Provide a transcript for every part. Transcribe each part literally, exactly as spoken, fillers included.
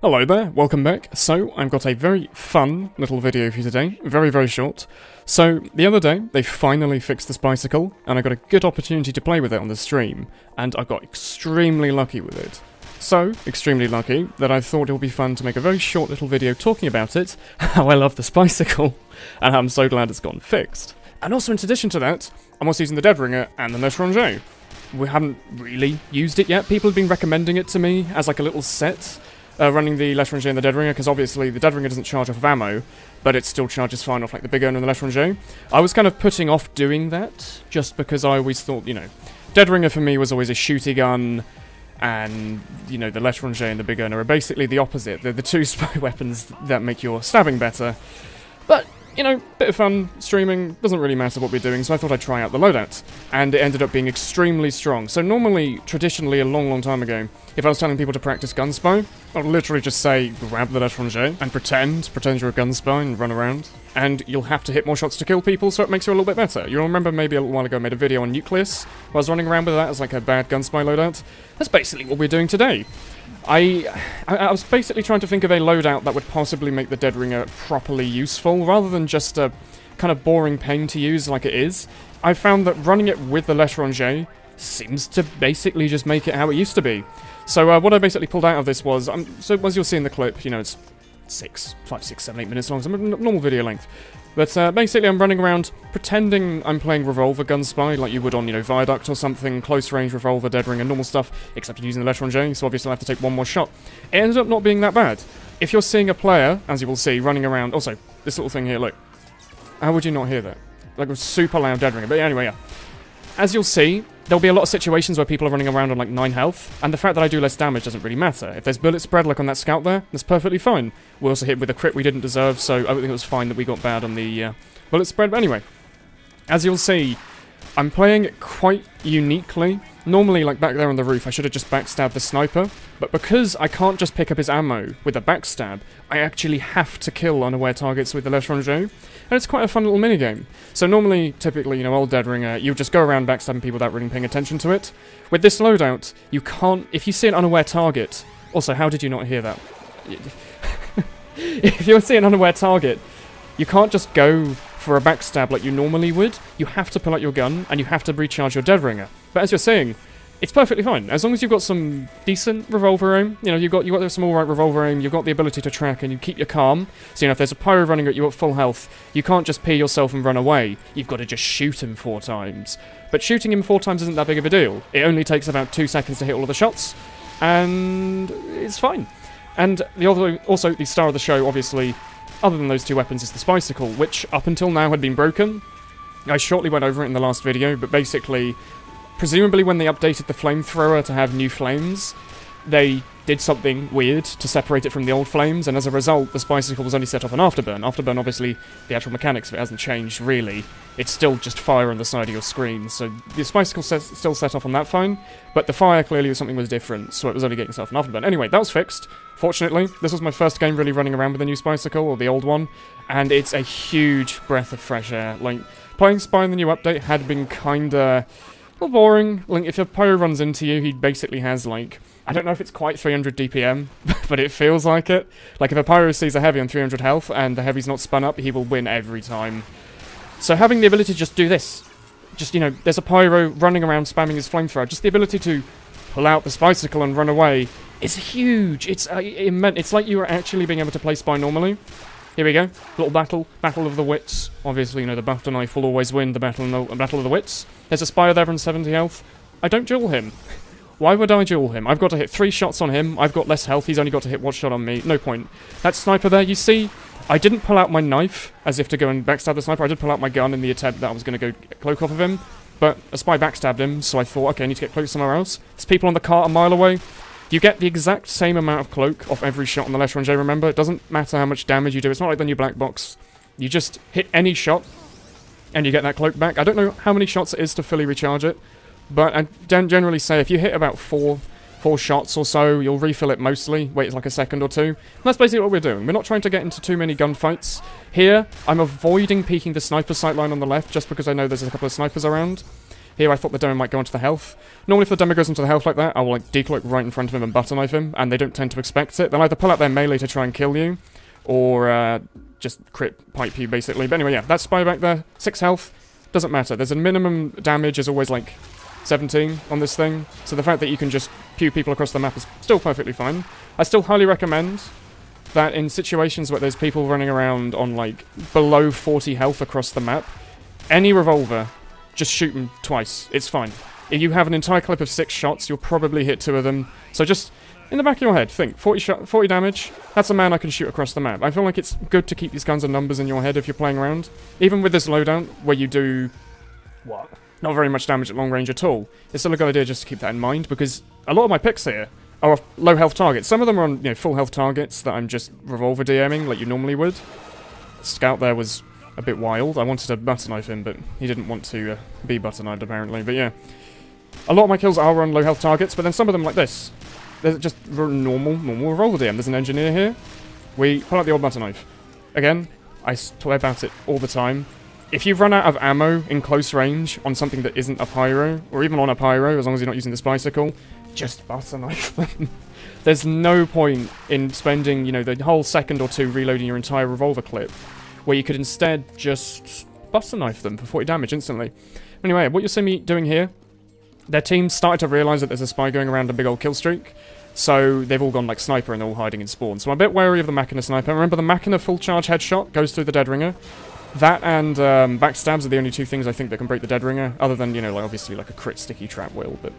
Hello there, welcome back. So, I've got a very fun little video for you today, very very short. So, the other day, they finally fixed the Spycicle, and I got a good opportunity to play with it on the stream, and I got extremely lucky with it. So, extremely lucky, that I thought it would be fun to make a very short little video talking about it, how I love the Spycicle, and how I'm so glad it's gotten fixed. And also in addition to that, I'm also using the Dead Ringer and the L'Etranger. We haven't really used it yet, people have been recommending it to me as like a little set. Uh, running the L'Etranger and the Dead Ringer, because obviously the Dead Ringer doesn't charge off of ammo, but it still charges fine off like the Big Gun and the L'Etranger. I was kind of putting off doing that, just because I always thought, you know, Dead Ringer for me was always a shooty gun, and, you know, the L'Etranger and the Big Gun are basically the opposite. They're the two spy weapons that make your stabbing better. But, you know, bit of fun, streaming, doesn't really matter what we're doing, so I thought I'd try out the loadout. And it ended up being extremely strong. So normally, traditionally, a long, long time ago, if I was telling people to practice gun spy, I'd literally just say, grab the L'Etranger and pretend, pretend you're a gun spy and run around. And you'll have to hit more shots to kill people, so it makes you a little bit better. You'll remember maybe a little while ago I made a video on Nucleus, where I was running around with that as like a bad gun spy loadout. That's basically what we're doing today. I, I was basically trying to think of a loadout that would possibly make the Dead Ringer properly useful, rather than just a kind of boring pain to use like it is. I found that running it with the L'Etranger seems to basically just make it how it used to be. So uh, what I basically pulled out of this was, um, so as you'll see in the clip, you know, it's six, five, six, seven, eight minutes long, so normal video length. But uh, basically I'm running around pretending I'm playing revolver gun spy, like you would on, you know, Viaduct or something, close range revolver, Dead Ringer, normal stuff, except using the L'Etranger, so obviously I'll have to take one more shot. It ended up not being that bad. If you're seeing a player, as you will see, running around, also, this little thing here, look. How would you not hear that? Like a super loud Dead Ringer, but anyway, yeah. As you'll see, there'll be a lot of situations where people are running around on like nine health, and the fact that I do less damage doesn't really matter. If there's bullet spread like on that scout there, that's perfectly fine. We also hit with a crit we didn't deserve, so I think it was fine that we got bad on the uh, bullet spread. But anyway, as you'll see, I'm playing quite uniquely. Normally, like back there on the roof, I should have just backstabbed the sniper, but because I can't just pick up his ammo with a backstab, I actually have to kill unaware targets with the L'Etranger, and it's quite a fun little minigame. So normally, typically, you know, old Dead Ringer, you just go around backstabbing people without really paying attention to it. With this loadout, you can't, if you see an unaware target, also, how did you not hear that? If you see an unaware target, you can't just go for a backstab like you normally would, you have to pull out your gun, and you have to recharge your Dead Ringer. But as you're saying, it's perfectly fine. As long as you've got some decent revolver aim, you know, you've got, you've got some alright revolver aim, you've got the ability to track, and you keep your calm. So, you know, if there's a pyro running at you at full health, you can't just pee yourself and run away. You've got to just shoot him four times. But shooting him four times isn't that big of a deal. It only takes about two seconds to hit all of the shots, and it's fine. And the other, also, the star of the show, obviously, other than those two weapons, is the Spycicle, which up until now had been broken. I shortly went over it in the last video, but basically, presumably when they updated the flamethrower to have new flames, they did something weird to separate it from the old flames, and as a result, the Spycicle was only set off on Afterburn. Afterburn, obviously, the actual mechanics of it hasn't changed, really. It's still just fire on the side of your screen, so the Spycicle still set off on that phone, but the fire clearly was something was different, so it was only getting set off on Afterburn. Anyway, that was fixed. Fortunately, this was my first game really running around with the new Spycicle, or the old one, and it's a huge breath of fresh air. Like, playing Spy in the new update had been kinda a little boring. Like, if your pyro runs into you, he basically has, like, I don't know if it's quite three hundred D P M, but it feels like it. Like, if a pyro sees a heavy on three hundred health and the heavy's not spun up, he will win every time. So having the ability to just do this, just, you know, there's a pyro running around spamming his flamethrower, just the ability to pull out the Spycicle and run away, is huge. It's uh, immense. It's like you are actually being able to play Spy normally. Here we go. Little battle. Battle of the Wits. Obviously, you know, the butter knife will always win the battle, the battle of the wits. There's a Spy there on seventy health. I don't duel him. Why would I duel him? I've got to hit three shots on him, I've got less health, he's only got to hit one shot on me, no point. That sniper there, you see, I didn't pull out my knife as if to go and backstab the sniper, I did pull out my gun in the attempt that I was going to go cloak off of him, but a Spy backstabbed him, so I thought, okay, I need to get cloak somewhere else. There's people on the cart a mile away. You get the exact same amount of cloak off every shot on the L'Etranger, remember? It doesn't matter how much damage you do, it's not like the new Black Box. You just hit any shot, and you get that cloak back. I don't know how many shots it is to fully recharge it, but I generally say if you hit about four four shots or so, you'll refill it mostly, wait like a second or two. And that's basically what we're doing. We're not trying to get into too many gunfights. Here, I'm avoiding peeking the sniper sightline on the left just because I know there's a couple of snipers around. Here I thought the demo might go onto the health. Normally if the demo goes into the health like that, I will like decloak right in front of him and butter knife him, and they don't tend to expect it. They'll either pull out their melee to try and kill you, or uh, just crit pipe you basically. But anyway, yeah, that spy back there, six health, doesn't matter. There's a minimum damage is always like seventeen on this thing, so the fact that you can just pew people across the map is still perfectly fine. I still highly recommend that in situations where there's people running around on like below forty health across the map, any revolver, just shoot them twice. It's fine. If you have an entire clip of six shots, you'll probably hit two of them. So just in the back of your head, think forty shot, forty damage. That's a man I can shoot across the map. I feel like it's good to keep these kinds of numbers in your head if you're playing around, even with this loadout where you do what? Not very much damage at long range at all. It's still a good idea just to keep that in mind, because a lot of my picks here are off low health targets. Some of them are on, you know, full health targets that I'm just revolver DMing like you normally would. Scout there was a bit wild. I wanted to butter knife him, but he didn't want to uh, be butter knifed apparently. But yeah, a lot of my kills are on low health targets, but then some of them like this. They're just normal, normal revolver D M. There's an engineer here. We pull out the old butter knife. Again, I swear about it all the time. If you run out of ammo in close range on something that isn't a pyro, or even on a pyro, as long as you're not using the Spycicle, just butter knife them. There's no point in spending, you know, the whole second or two reloading your entire revolver clip, where you could instead just butter knife them for forty damage instantly. Anyway, what you'll see me doing here, their team started to realise that there's a spy going around a big old kill streak, so they've all gone like sniper and they're all hiding in spawn. So I'm a bit wary of the Machina sniper. Remember, the Machina full charge headshot goes through the Dead Ringer. That and um, backstabs are the only two things I think that can break the Dead Ringer, other than, you know, like obviously like a crit sticky trap will, but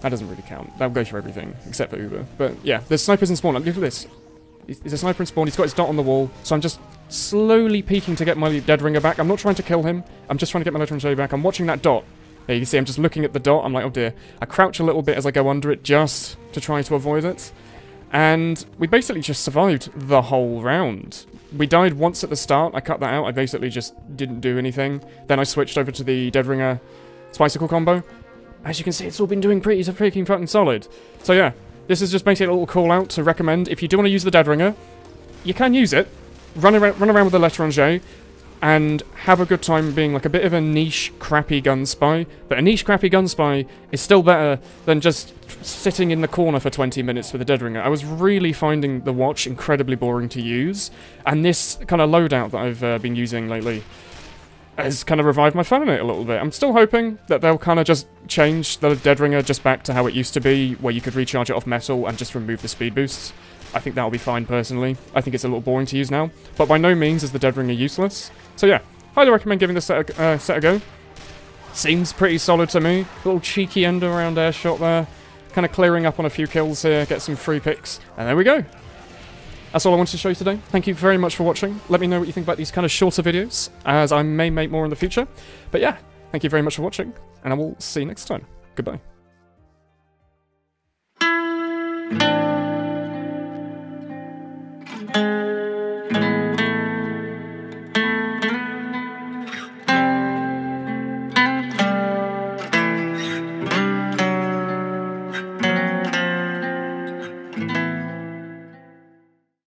that doesn't really count. That'll go for everything, except for Uber. But yeah, there's snipers in spawn. Like, look at this. There's a sniper in spawn, he's got his dot on the wall, so I'm just slowly peeking to get my Dead Ringer back. I'm not trying to kill him, I'm just trying to get my L'Etranger back. I'm watching that dot. There you can see I'm just looking at the dot, I'm like, oh dear. I crouch a little bit as I go under it just to try to avoid it. And we basically just survived the whole round. We died once at the start, I cut that out, I basically just didn't do anything. Then I switched over to the Dead Ringer Spycicle combo. As you can see, it's all been doing pretty freaking fucking solid. So yeah, this is just basically a little call out to recommend, if you do want to use the Dead Ringer, you can use it. Run around, run around with the L'Etranger, and have a good time being like a bit of a niche, crappy gun spy. But a niche, crappy gun spy is still better than just sitting in the corner for twenty minutes with a Dead Ringer. I was really finding the watch incredibly boring to use, and this kind of loadout that I've uh, been using lately has kind of revived my fan in it a little bit. I'm still hoping that they'll kind of just change the Dead Ringer just back to how it used to be, where you could recharge it off metal and just remove the speed boosts. I think that'll be fine personally. I think it's a little boring to use now, but by no means is the Dead Ringer useless. So yeah, highly recommend giving this set a, uh, set a go. Seems pretty solid to me. Little cheeky end around air shot there. Kind of clearing up on a few kills here, get some free picks, and there we go. That's all I wanted to show you today. Thank you very much for watching. Let me know what you think about these kind of shorter videos, as I may make more in the future. But yeah, thank you very much for watching, and I will see you next time. Goodbye.